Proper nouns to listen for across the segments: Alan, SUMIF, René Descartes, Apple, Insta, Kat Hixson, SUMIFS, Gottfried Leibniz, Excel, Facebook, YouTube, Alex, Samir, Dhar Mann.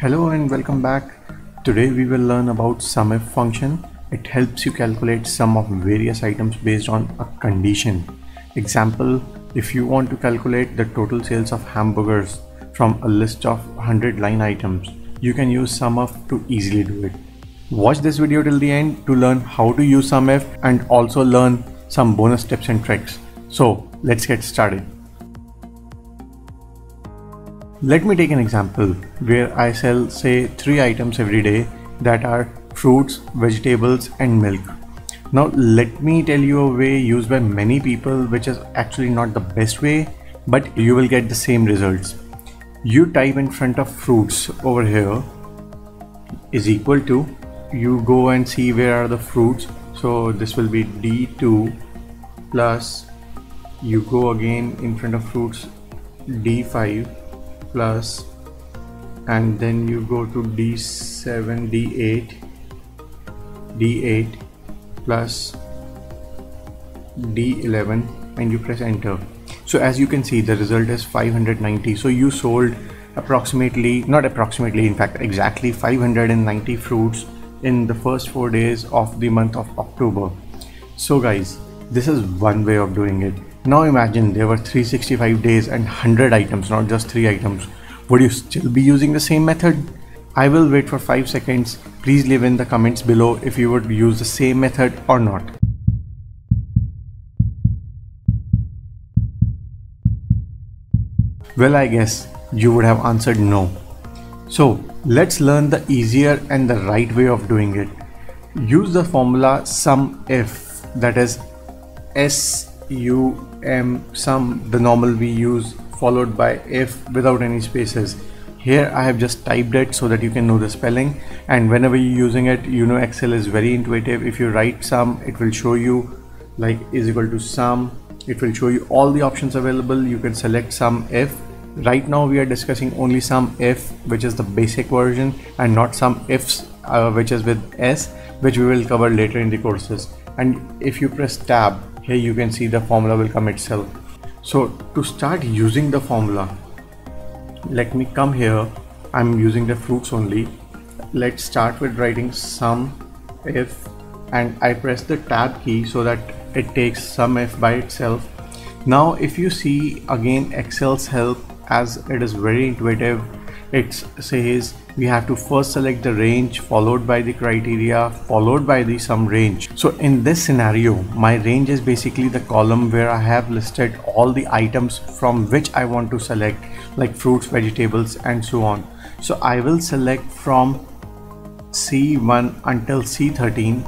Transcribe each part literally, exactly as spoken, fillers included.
Hello and welcome back. Today we will learn about SUMIF function. It helps you calculate sum of various items based on a condition. Example, if you want to calculate the total sales of hamburgers from a list of one hundred line items, you can use SUMIF to easily do it. Watch this video till the end to learn how to use SUMIF and also learn some bonus tips and tricks. So let's get started. Let me take an example where I sell say three items every day, that are fruits, vegetables and milk. Now let me tell you a way used by many people which is actually not the best way, but you will get the same results. You type in front of fruits over here is equal to, you go and see where are the fruits, so this will be D two plus, you go again in front of fruits D five plus, and then you go to D seven, D eight, D eight plus D eleven and you press enter. So as you can see, the result is five hundred ninety. So you sold approximately, not approximately, in fact exactly five hundred ninety fruits in the first four days of the month of October. So guys, this is one way of doing it. Now imagine there were three hundred sixty-five days and one hundred items, not just three items. Would you still be using the same method? I will wait for five seconds. Please leave in the comments below if you would use the same method or not. Well, I guess you would have answered no. So let's learn the easier and the right way of doing it. Use the formula SUMIF, that is S U M sum, the normal we use, followed by if without any spaces. Here I have just typed it so that you can know the spelling, and whenever you're using it, you know Excel is very intuitive. If you write sum, it will show you like is equal to sum, it will show you all the options available. You can select SUMIF. Right now we are discussing only SUMIF, which is the basic version, and not SUMIFs uh, which is with S, which we will cover later in the courses. And if you press tab, here you can see the formula will come itself. So to start using the formula, let me come here. I'm using the fruits only. Let's start with writing SUMIF, and I press the tab key so that it takes SUMIF by itself. Now if you see again Excel's help, as it is very intuitive, it says we have to first select the range, followed by the criteria, followed by the sum range. So in this scenario, my range is basically the column where I have listed all the items from which I want to select, like fruits, vegetables and so on. So I will select from C one until C thirteen,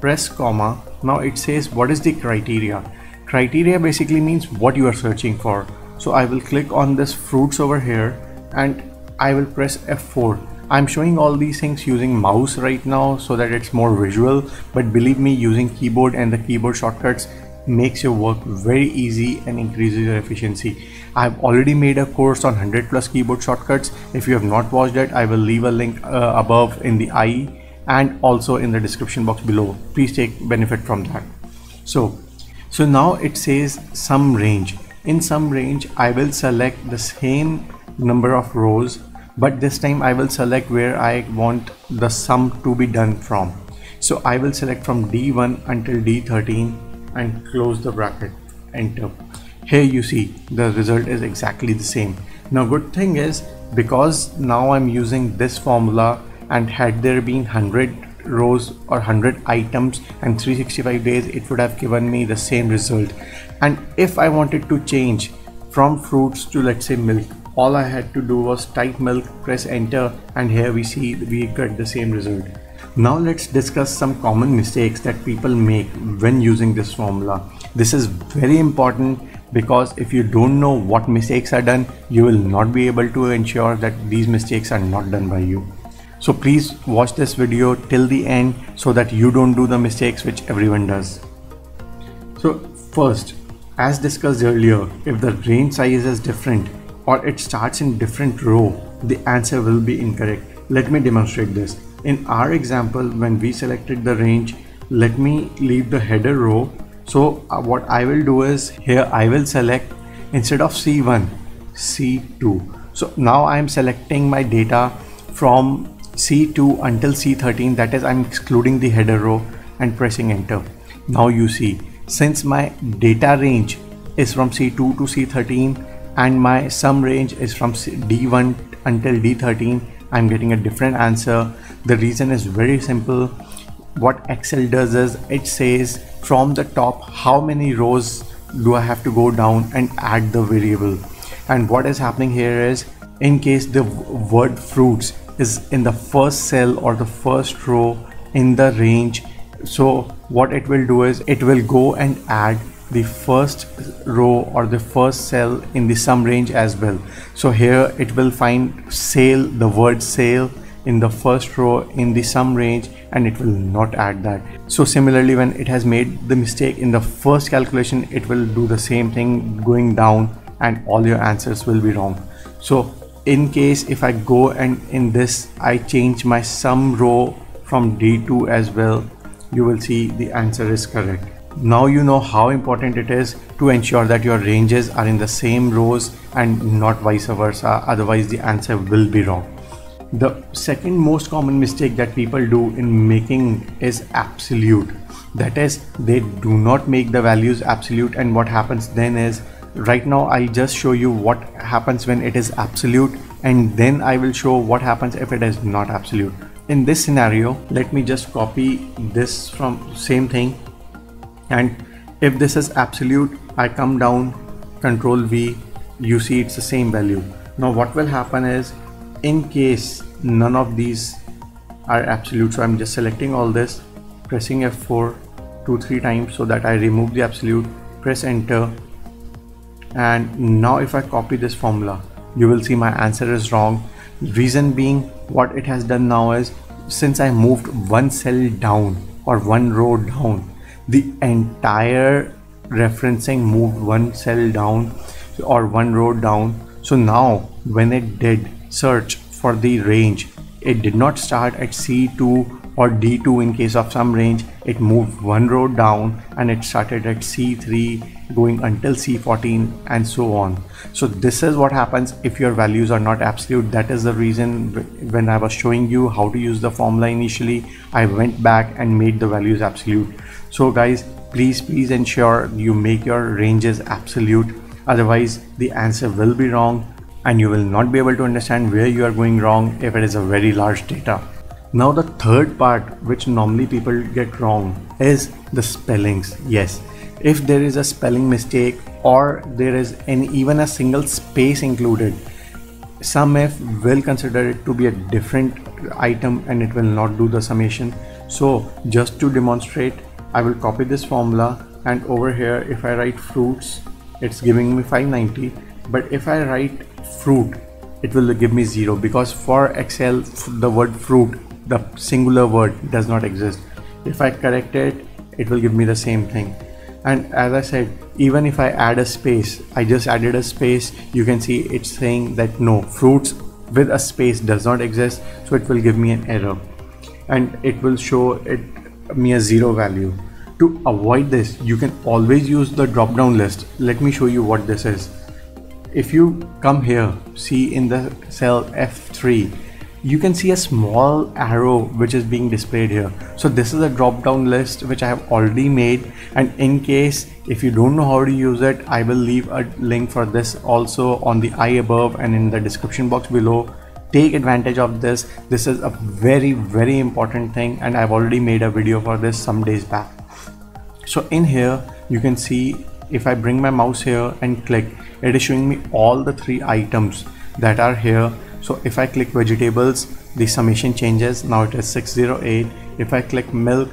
press comma. Now it says what is the criteria. Criteria basically means what you are searching for. So I will click on this fruits over here and I will press F four. I'm showing all these things using mouse right now so that it's more visual, but believe me, using keyboard and the keyboard shortcuts makes your work very easy and increases your efficiency. I've already made a course on one hundred plus keyboard shortcuts. If you have not watched it, I will leave a link uh, above in the I and also in the description box below. Please take benefit from that. So, so now it says sum range. In sum range, I will select the same number of rows, but this time I will select where I want the sum to be done from. So I will select from D one until D thirteen and close the bracket, enter. Here you see the result is exactly the same. Now good thing is, because now I'm using this formula, and had there been one hundred rows or one hundred items and three hundred sixty-five days, it would have given me the same result. And if I wanted to change from fruits to let's say milk, all I had to do was type milk, press enter, and here we see we get the same result. Now let's discuss some common mistakes that people make when using this formula. This is very important because if you don't know what mistakes are done, you will not be able to ensure that these mistakes are not done by you. So please watch this video till the end so that you don't do the mistakes which everyone does. So first, as discussed earlier, if the range size is different or it starts in different row, the answer will be incorrect. Let me demonstrate this. In our example, when we selected the range, let me leave the header row. So uh, what I will do is, here I will select instead of C one, C two. So now I am selecting my data from C two until C thirteen, that is I'm excluding the header row and pressing enter. Now you see, since my data range is from C two to C thirteen and my sum range is from D one until D thirteen, I'm getting a different answer. The reason is very simple. What Excel does is it says from the top how many rows do I have to go down and add the variable. And what is happening here is, in case the word fruits is in the first cell or the first row in the range, so what it will do is it will go and add the first row or the first cell in the sum range as well. So here it will find sale, the word sale in the first row in the sum range, and it will not add that. So similarly, when it has made the mistake in the first calculation, it will do the same thing going down and all your answers will be wrong. So in case if I go and in this I change my sum row from D two as well, you will see the answer is correct. Now you know how important it is to ensure that your ranges are in the same rows and not vice versa, otherwise the answer will be wrong. The second most common mistake that people do in making is absolute. That is, they do not make the values absolute, and what happens then is, right now I'll just show you what happens when it is absolute, and then I will show what happens if it is not absolute. In this scenario, let me just copy this from same thing, and if this is absolute, I come down, Control V, you see it's the same value. Now what will happen is, in case none of these are absolute, so I'm just selecting all this, pressing F four two three times so that I remove the absolute, press enter, and now if I copy this formula, you will see my answer is wrong. Reason being, what it has done now is, since I moved one cell down or one row down, the entire referencing moved one cell down or one row down. So now when it did search for the range, it did not start at C two or D two in case of some range. It moved one row down and it started at C three going until C fourteen and so on. So this is what happens if your values are not absolute. That is the reason when I was showing you how to use the formula initially, I went back and made the values absolute. So guys, please please ensure you make your ranges absolute, otherwise the answer will be wrong and you will not be able to understand where you are going wrong if it is a very large data. Now the third part which normally people get wrong is the spellings. Yes, if there is a spelling mistake or there is an even a single space included, SUMIF will consider it to be a different item and it will not do the summation. So just to demonstrate, I will copy this formula, and over here if I write fruits, it's giving me five ninety, but if I write fruit, it will give me zero, because for Excel the word fruit, the singular word, does not exist. If I correct it, it will give me the same thing. And as I said, even if I add a space, I just added a space, you can see it's saying that no, fruits with a space does not exist, so it will give me an error and it will show it me a zero value. To avoid this, you can always use the drop down list. Let me show you what this is. If you come here, see in the cell F three, you can see a small arrow which is being displayed here. So this is a drop down list which I have already made, and in case if you don't know how to use it, I will leave a link for this also on the I above and in the description box below. Take advantage of this. This is a very very important thing, and I've already made a video for this some days back. So in here you can see, if I bring my mouse here and click, it is showing me all the three items that are here. So if I click vegetables, the summation changes, now it is six zero eight. If I click milk,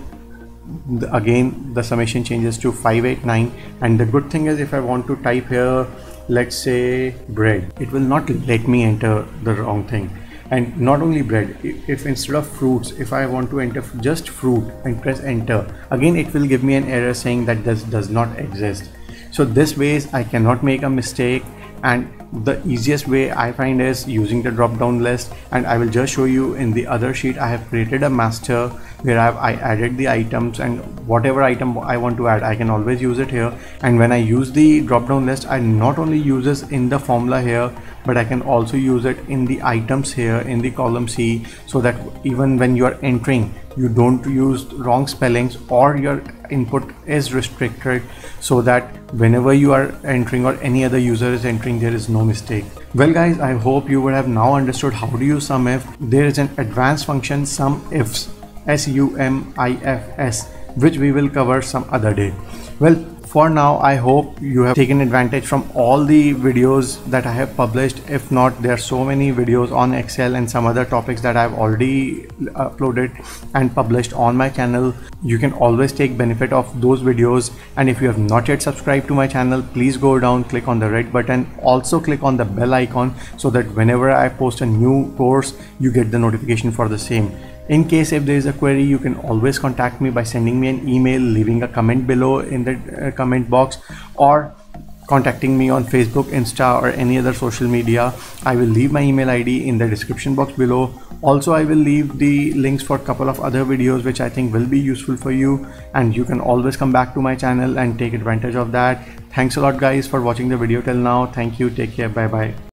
again the summation changes to five eight nine. And the good thing is, if I want to type here, let's say bread, it will not let me enter the wrong thing. And not only bread, if instead of fruits, if I want to enter just fruit and press enter, again it will give me an error saying that this does not exist. So this ways I cannot make a mistake, and the easiest way I find is using the drop down list, and I will just show you in the other sheet. I have created a master where I, have, I added the items, and whatever item I want to add I can always use it here. And when I use the drop down list, I not only use this in the formula here, but I can also use it in the items here in the column C, so that even when you are entering, you don't use wrong spellings or your input is restricted, so that whenever you are entering or any other user is entering, there is no mistake. Well guys, I hope you would have now understood how to use SUMIF. There is an advanced function SUMIFS, S U M I F S, which we will cover some other day. Well, for now, I hope you have taken advantage from all the videos that I have published. If not, there are so many videos on Excel and some other topics that I've already uploaded and published on my channel. You can always take benefit of those videos. And if you have not yet subscribed to my channel, please go down, click on the red button. Also click on the bell icon so that whenever I post a new course, you get the notification for the same. In case if there is a query, you can always contact me by sending me an email, leaving a comment below in the uh, comment box, or contacting me on Facebook, Insta, or any other social media. I will leave my email I D in the description box below. Also, I will leave the links for a couple of other videos which I think will be useful for you, and you can always come back to my channel and take advantage of that. Thanks a lot guys for watching the video till now. Thank you. Take care. Bye bye.